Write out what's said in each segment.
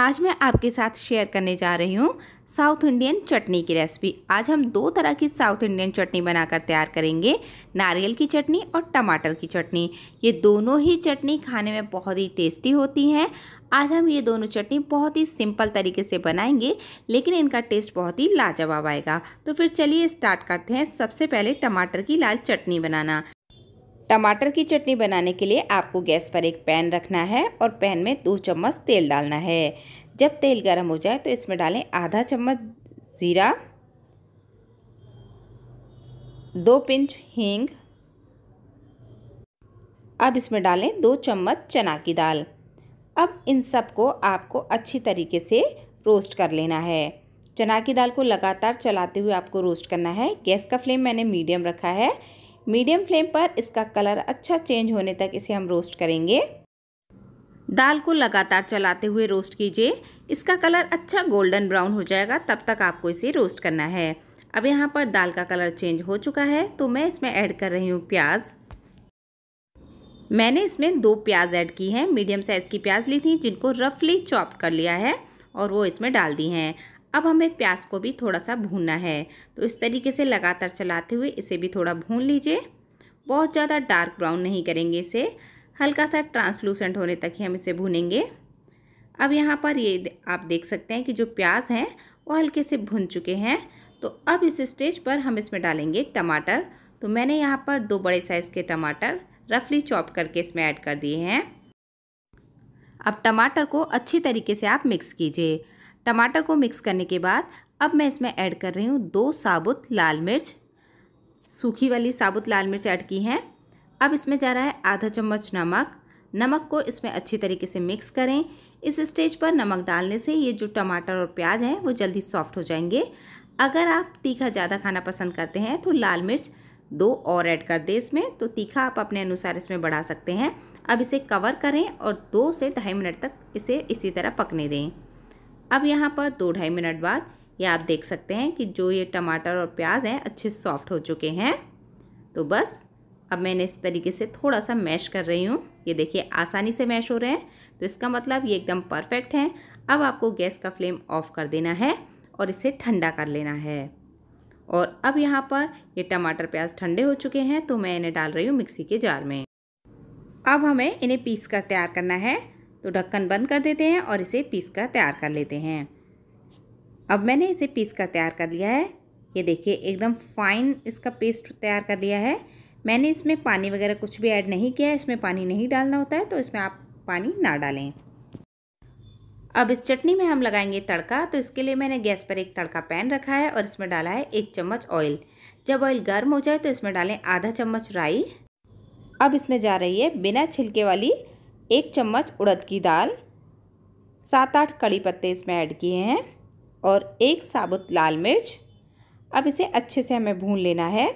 आज मैं आपके साथ शेयर करने जा रही हूँ साउथ इंडियन चटनी की रेसिपी। आज हम दो तरह की साउथ इंडियन चटनी बनाकर तैयार करेंगे, नारियल की चटनी और टमाटर की चटनी। ये दोनों ही चटनी खाने में बहुत ही टेस्टी होती हैं। आज हम ये दोनों चटनी बहुत ही सिंपल तरीके से बनाएंगे, लेकिन इनका टेस्ट बहुत ही लाजवाब आएगा। तो फिर चलिए स्टार्ट करते हैं। सबसे पहले टमाटर की लाल चटनी बनाना। टमाटर की चटनी बनाने के लिए आपको गैस पर एक पैन रखना है और पैन में 2 चम्मच तेल डालना है। जब तेल गर्म हो जाए तो इसमें डालें आधा चम्मच जीरा, 2 पिंच हींग। अब इसमें डालें 2 चम्मच चना की दाल। अब इन सब को आपको अच्छी तरीके से रोस्ट कर लेना है। चना की दाल को लगातार चलाते हुए आपको रोस्ट करना है। गैस का फ्लेम मैंने मीडियम रखा है। मीडियम फ्लेम पर इसका कलर अच्छा चेंज होने तक इसे हम रोस्ट करेंगे। दाल को लगातार चलाते हुए रोस्ट कीजिए। इसका कलर अच्छा गोल्डन ब्राउन हो जाएगा, तब तक आपको इसे रोस्ट करना है। अब यहाँ पर दाल का कलर चेंज हो चुका है, तो मैं इसमें ऐड कर रही हूँ प्याज। मैंने इसमें 2 प्याज ऐड की हैं, मीडियम साइज़ की प्याज ली थी, जिनको रफली चॉप कर लिया है और वो इसमें डाल दी हैं। अब हमें प्याज को भी थोड़ा सा भूनना है, तो इस तरीके से लगातार चलाते हुए इसे भी थोड़ा भून लीजिए। बहुत ज़्यादा डार्क ब्राउन नहीं करेंगे इसे, हल्का सा ट्रांसलूसेंट होने तक ही हम इसे भूनेंगे। अब यहाँ पर ये आप देख सकते हैं कि जो प्याज हैं वो हल्के से भून चुके हैं। तो अब इस स्टेज पर हम इसमें डालेंगे टमाटर। तो मैंने यहाँ पर 2 बड़े साइज़ के टमाटर रफली चॉप करके इसमें ऐड कर दिए हैं। अब टमाटर को अच्छी तरीके से आप मिक्स कीजिए। टमाटर को मिक्स करने के बाद अब मैं इसमें ऐड कर रही हूँ 2 साबुत लाल मिर्च, सूखी वाली साबुत लाल मिर्च ऐड की हैं। अब इसमें जा रहा है आधा चम्मच नमक। नमक को इसमें अच्छी तरीके से मिक्स करें। इस स्टेज पर नमक डालने से ये जो टमाटर और प्याज हैं वो जल्दी सॉफ्ट हो जाएंगे। अगर आप तीखा ज़्यादा खाना पसंद करते हैं तो लाल मिर्च 2 और ऐड कर दें इसमें, तो तीखा आप अपने अनुसार इसमें बढ़ा सकते हैं। अब इसे कवर करें और 2 से ढाई मिनट तक इसे इसी तरह पकने दें। अब यहाँ पर 2-2.5 मिनट बाद ये आप देख सकते हैं कि जो ये टमाटर और प्याज हैं अच्छे सॉफ्ट हो चुके हैं। तो बस अब मैंने इस तरीके से थोड़ा सा मैश कर रही हूँ। ये देखिए आसानी से मैश हो रहे हैं, तो इसका मतलब ये एकदम परफेक्ट हैं। अब आपको गैस का फ्लेम ऑफ कर देना है और इसे ठंडा कर लेना है। और अब यहाँ पर ये टमाटर प्याज ठंडे हो चुके हैं, तो मैं इन्हें डाल रही हूँ मिक्सी के जार में। अब हमें इन्हें पीस कर तैयार करना है, तो ढक्कन बंद कर देते हैं और इसे पीस कर तैयार कर लेते हैं। अब मैंने इसे पीस कर तैयार कर लिया है। ये देखिए एकदम फाइन इसका पेस्ट तैयार कर लिया है। मैंने इसमें पानी वगैरह कुछ भी ऐड नहीं किया है, इसमें पानी नहीं डालना होता है, तो इसमें आप पानी ना डालें। अब इस चटनी में हम लगाएंगे तड़का। तो इसके लिए मैंने गैस पर एक तड़का पैन रखा है और इसमें डाला है 1 चम्मच ऑयल। जब ऑयल गर्म हो जाए तो इसमें डालें आधा चम्मच राई। अब इसमें जा रही है बिना छिलके वाली 1 चम्मच उड़द की दाल, 7-8 कड़ी पत्ते इसमें ऐड किए हैं और 1 साबुत लाल मिर्च। अब इसे अच्छे से हमें भून लेना है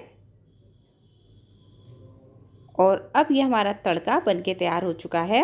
और अब ये हमारा तड़का बनके तैयार हो चुका है।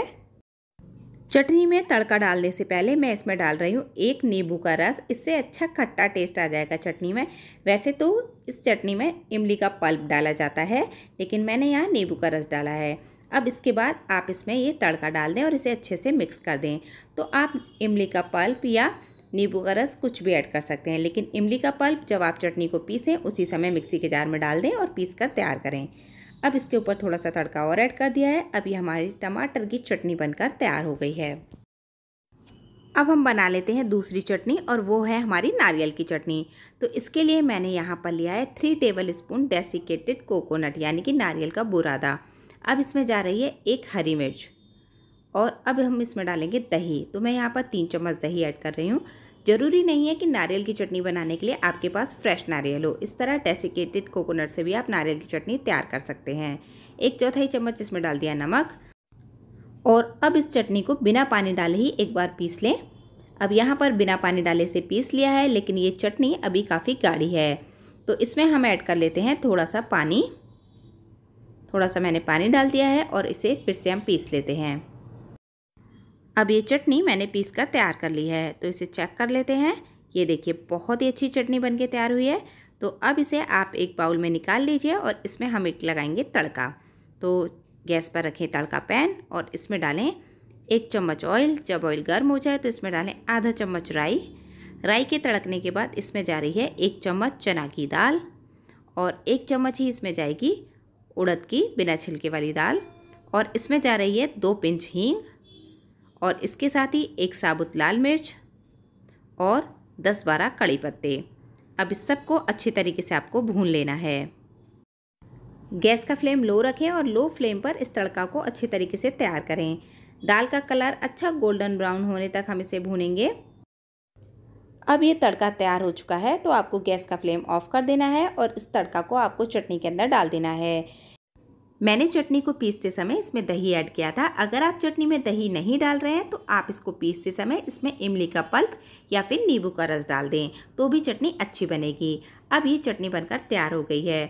चटनी में तड़का डालने से पहले मैं इसमें डाल रही हूँ 1 नींबू का रस। इससे अच्छा खट्टा टेस्ट आ जाएगा चटनी में। वैसे तो इस चटनी में इमली का पल्प डाला जाता है, लेकिन मैंने यहाँ नींबू का रस डाला है। अब इसके बाद आप इसमें ये तड़का डाल दें और इसे अच्छे से मिक्स कर दें। तो आप इमली का पल्प या नींबू का रस कुछ भी ऐड कर सकते हैं, लेकिन इमली का पल्प जब आप चटनी को पीसें उसी समय मिक्सी के जार में डाल दें और पीस कर तैयार करें। अब इसके ऊपर थोड़ा सा तड़का और ऐड कर दिया है। अब ये हमारी टमाटर की चटनी बनकर तैयार हो गई है। अब हम बना लेते हैं दूसरी चटनी, और वो है हमारी नारियल की चटनी। तो इसके लिए मैंने यहाँ पर लिया है 3 टेबल स्पून डेसिकेटेड कोकोनट यानी कि नारियल का बुरादा। अब इसमें जा रही है 1 हरी मिर्च और अब हम इसमें डालेंगे दही। तो मैं यहाँ पर 3 चम्मच दही ऐड कर रही हूँ। ज़रूरी नहीं है कि नारियल की चटनी बनाने के लिए आपके पास फ्रेश नारियल हो। इस तरह डेसिकेटेड कोकोनट से भी आप नारियल की चटनी तैयार कर सकते हैं। 1/4 चम्मच इसमें डाल दिया नमक। और अब इस चटनी को बिना पानी डाले ही एक बार पीस लें। अब यहाँ पर बिना पानी डाले से पीस लिया है, लेकिन ये चटनी अभी काफ़ी गाढ़ी है, तो इसमें हम ऐड कर लेते हैं थोड़ा सा पानी। थोड़ा सा मैंने पानी डाल दिया है और इसे फिर से हम पीस लेते हैं। अब ये चटनी मैंने पीस कर तैयार कर ली है, तो इसे चेक कर लेते हैं। ये देखिए बहुत ही अच्छी चटनी बनके तैयार हुई है। तो अब इसे आप एक बाउल में निकाल लीजिए और इसमें हम एक लगाएंगे तड़का। तो गैस पर रखें तड़का पैन और इसमें डालें एक चम्मच ऑयल। जब ऑयल गर्म हो जाए तो इसमें डालें आधा चम्मच राई। राई के तड़कने के बाद इसमें जा रही है एक चम्मच चना की दाल और एक चम्मच ही इसमें जाएगी उड़द की बिना छिलके वाली दाल। और इसमें जा रही है 2 पिंच हींग और इसके साथ ही एक साबुत लाल मिर्च और 10-12 कड़ी पत्ते। अब इस सबको अच्छी तरीके से आपको भून लेना है। गैस का फ्लेम लो रखें और लो फ्लेम पर इस तड़का को अच्छी तरीके से तैयार करें। दाल का कलर अच्छा गोल्डन ब्राउन होने तक हम इसे भूनेंगे। अब ये तड़का तैयार हो चुका है तो आपको गैस का फ्लेम ऑफ कर देना है और इस तड़का को आपको चटनी के अंदर डाल देना है। मैंने चटनी को पीसते समय इसमें दही ऐड किया था। अगर आप चटनी में दही नहीं डाल रहे हैं तो आप इसको पीसते समय इसमें इमली का पल्प या फिर नींबू का रस डाल दें तो भी चटनी अच्छी बनेगी। अब ये चटनी बनकर तैयार हो गई है।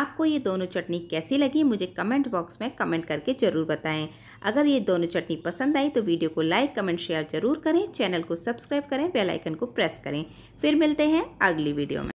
आपको ये दोनों चटनी कैसी लगी मुझे कमेंट बॉक्स में कमेंट करके ज़रूर बताएं। अगर ये दोनों चटनी पसंद आई तो वीडियो को लाइक कमेंट शेयर ज़रूर करें। चैनल को सब्सक्राइब करें, बेल आइकन को प्रेस करें। फिर मिलते हैं अगली वीडियो में।